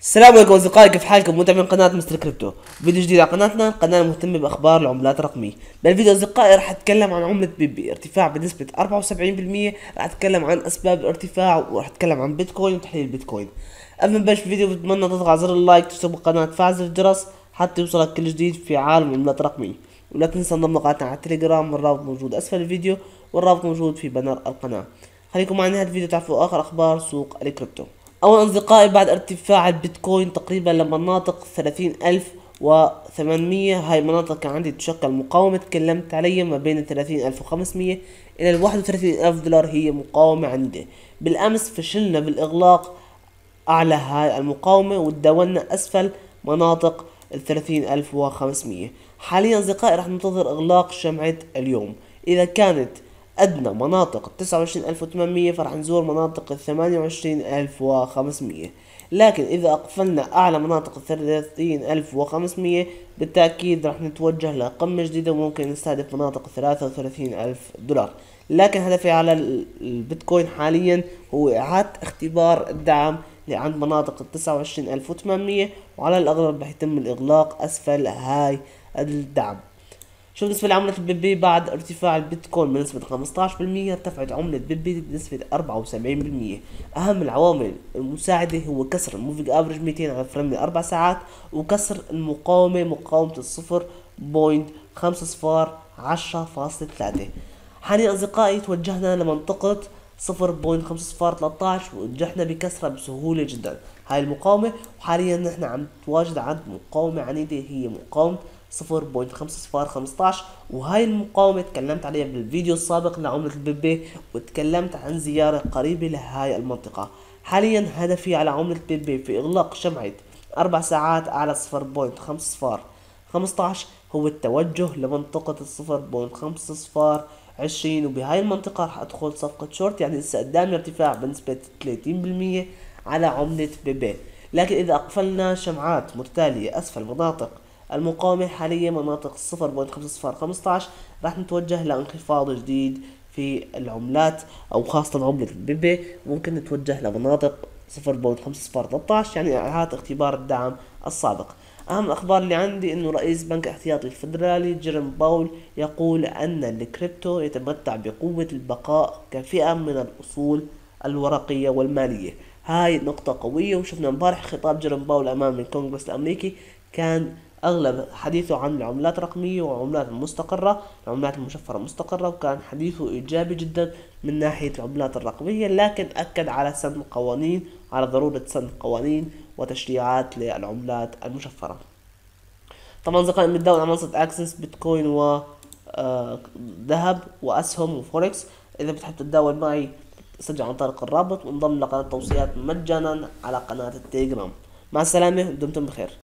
السلام عليكم اصدقائي، كيف حالكم متابعين قناه مستر كريبتو؟ فيديو جديد على قناتنا، قناه مهتمه باخبار العملات الرقميه. بالفيديو اصدقائي راح اتكلم عن عمله بيبي، ارتفاع بنسبه 74%، راح اتكلم عن اسباب الارتفاع وراح اتكلم عن بيتكوين وتحليل بيتكوين. قبل ما نبلش الفيديو بتمنى تضغط على زر اللايك، تشترك بالقناه، تفعل الجرس حتى يوصلك كل جديد في عالم العملات الرقميه، ولا تنسى انضم لقناتنا على التليجرام، والرابط موجود اسفل الفيديو، والرابط موجود في بنر القناه. خليكم معنا هذا الفيديو تعرفوا اخر اخبار سوق الكريبتو. أولا أصدقائي، بعد ارتفاع البيتكوين تقريبا لمناطق 30,800، هاي مناطق كان عندي تشكل مقاومة تكلمت عليها ما بين 30,500 إلى 31,000 دولار، هي مقاومة عندي. بالأمس فشلنا بالإغلاق أعلى هاي المقاومة وتداولنا أسفل مناطق 30,500. حاليا أصدقائي رح ننتظر إغلاق شمعة اليوم، إذا كانت أدنى مناطق 29,800 فرح نزور مناطق 28,500، لكن إذا أقفلنا أعلى مناطق 30,500 بالتأكيد رح نتوجه لقمة جديدة وممكن نستهدف مناطق 33,000 دولار. لكن هدفي على البيتكوين حاليا هو إعادة اختبار الدعم عند مناطق 29,800، وعلى الأغلب رح يتم الإغلاق أسفل هاي الدعم. شو بالنسبة لعملة بيبي، بعد ارتفاع البيتكوين بنسبة 15% ارتفعت عملة بيبي بنسبة 74%. أهم العوامل المساعدة هو كسر الموفينج افريج 200 على فريم 4 ساعات، وكسر المقاومة، مقاومة 0.5010.3. حاليا أصدقائي توجهنا لمنطقة 0.5013 ونجحنا بكسرها بسهولة جدا هاي المقاومة، وحاليا نحن عم نتواجد عند مقاومة عنيدة هي مقاومة 0.5015، وهاي المقاومة تكلمت عليها بالفيديو السابق لعملة بيبي وتكلمت عن زيارة قريبة لهاي المنطقة. حاليا هدفي على عملة بيبي في إغلاق شمعة 4 ساعات على 0.5015 هو التوجه لمنطقة 0.5020، وبهاي المنطقة رح أدخل صفقة شورت، يعني لسه قدامي ارتفاع بنسبة 30% على عملة بيبي. لكن إذا أقفلنا شمعات متتالية أسفل مناطق المقاومة حاليا مناطق 0.5015 راح نتوجه لانخفاض جديد في العملات، أو خاصة عملة بيبي ممكن نتوجه لمناطق 0.5013، يعني إعادة اختبار الدعم السابق. أهم الأخبار اللي عندي إنه رئيس بنك احتياطي الفدرالي جيرم باول يقول أن الكريبتو يتمتع بقوة البقاء كفئة من الأصول الورقية والمالية. هاي نقطة قوية، وشفنا امبارح خطاب جيرم باول أمام الكونغرس الأمريكي كان أغلب حديثه عن العملات الرقمية والعملات المستقرة، العملات المشفرة مستقرة، وكان حديثه إيجابي جدا من ناحية العملات الرقمية، لكن أكد على سن قوانين، على ضرورة سن قوانين وتشريعات للعملات المشفرة. طبعا أصدقائي بنتداول على منصة اكسس بيتكوين وذهب وأسهم وفوركس. إذا بتحب تتداول معي سجل عن طريق الرابط وانضم لقناة التوصيات مجانا على قناة التليجرام. مع السلامة، دمتم بخير.